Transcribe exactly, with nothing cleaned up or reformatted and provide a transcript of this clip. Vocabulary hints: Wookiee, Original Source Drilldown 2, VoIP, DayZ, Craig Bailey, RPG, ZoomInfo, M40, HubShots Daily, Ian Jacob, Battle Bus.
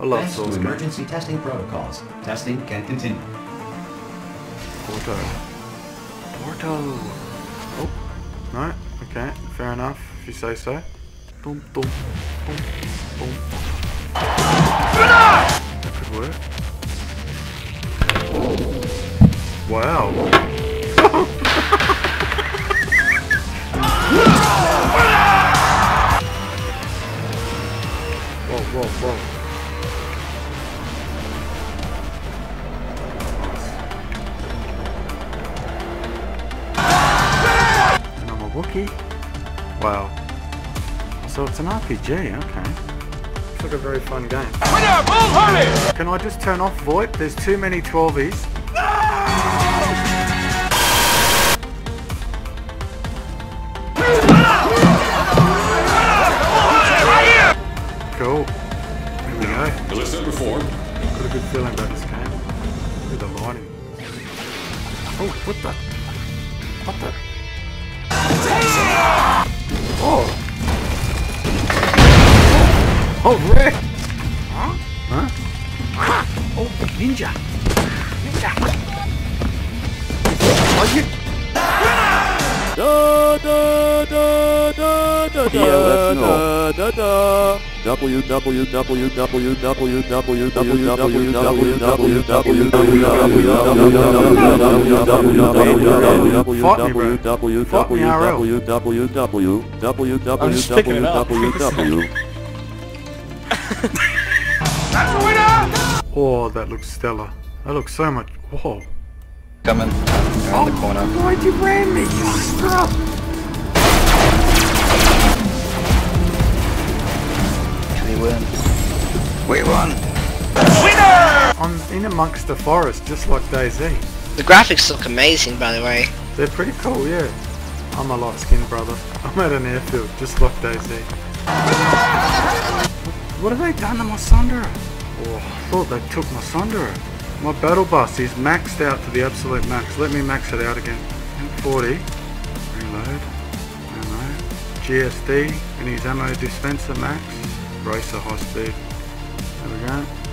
A lot Thanks to emergency man. testing protocols, testing can continue. Porto. Porto. Oh, no. Okay, fair enough. If you say so. Boom, boom, boom, boom. That could work. Wow. Whoa, whoa, whoa. Wookiee? Wow. So it's an R P G, okay. It's like a very fun game. Can I just turn off VoIP? There's too many twelvies. No! Cool. Here we go. Listen before. Got a good feeling about this game. Look at the lighting. Oh, what the? What the? Oh! Oh, Rick! Huh? Huh? Oh, ninja! Ninja! Are you? Da da da da da da da da. Oh, that looks stellar. That looks so much. Whoa. Coming around the corner. Why'd you ram me? Stop! Win. We won! Winner! I'm in amongst the forest, just like DayZ. The graphics look amazing, by the way. They're pretty cool, yeah. I'm a light-skinned brother. I'm at an airfield, just like DayZ. What have they done to my Sunderer? Oh, I thought they took my Sunderer. My Battle Bus is maxed out to the absolute max. Let me max it out again. M forty. Reload. Ammo. G S D. And his ammo dispenser max. Racer high speed. There we go.